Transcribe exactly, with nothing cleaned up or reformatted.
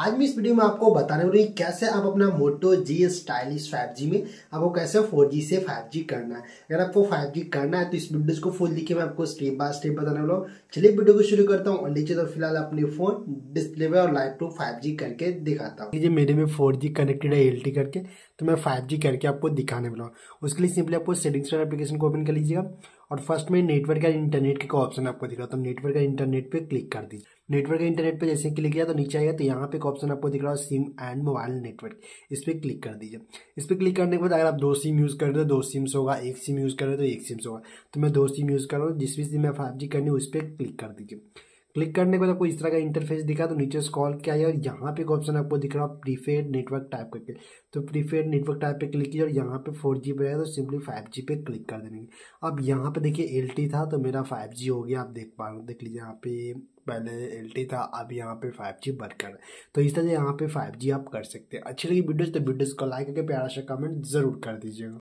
आज मैं इस वीडियो में आपको बताने वाली हूँ कैसे आप अपना मोटो जी स्टाइलिश फाइव जी में आपको कैसे फोर जी से फाइव जी करना है। अगर आपको फाइव जी करना है तो इस वीडियो को फुल देखिए, मैं आपको स्टेप बाय स्टेप बताने वाला हूँ। चलिए वीडियो को शुरू करता हूँ और नीचे तो फिलहाल अपने फोन डिस्प्ले पे और लाइव प्रूफ फाइव जी करके दिखाता हूँ। मेरे में फोर जी कनेक्टेड है एल टी करके, तो मैं फाइव जी करके आपको दिखाने वाला हूँ। उसके लिए सिंपली आपको सेटिंग्स वाला एप्लीकेशन को ओपन कर लीजिएगा और फर्स्ट में नेटवर्क या इंटरनेट का ऑप्शन आपको दिख रहा है, तो नेटवर्क या इंटरनेट पे क्लिक कर दीजिए। नेटवर्क या इंटरनेट पे जैसे क्लिक किया तो नीचे आएगा, तो यहाँ पे एक ऑप्शन आपको दिख रहा है सिम एंड मोबाइल नेटवर्क, इस पर क्लिक कर दीजिए। इस पर क्लिक करने के बाद अगर आप दो सिम यूज़ कर रहे हो तो दो सिम्स होगा, एक सिम यूज़ कर रहे हो तो एक सिम्स होगा। तो मैं दो सिम यूज़ कर रहा हूँ, जिस भी सिम मैं फाइव जी करनी है उस पर क्लिक कर दीजिए। क्लिक करने के बाद आपको इस तरह का इंटरफेस दिखा, तो नीचे स्क्रॉल किया और यहाँ पे एक ऑप्शन आपको दिख रहा है प्रीपेड नेटवर्क टाइप करके, तो प्रीपेड नेटवर्क टाइप पे क्लिक कीजिए और यहाँ पे फोर जी पे है तो सिंपली फाइव जी पे क्लिक कर देंगे। अब यहाँ पे देखिए एल टी था तो मेरा फाइव जी हो गया, आप देख पा रहे हो, देख लीजिए यहाँ पे पहले एल टी था, अब यहाँ पे फाइव जी वर्क कर रहा है। तो इस तरह से यहाँ पे फाइव जी आप कर सकते हैं। अच्छी लगी वीडियोज़ तो वीडियोज़ को लाइक करके प्यारा सा कमेंट जरूर कर दीजिएगा।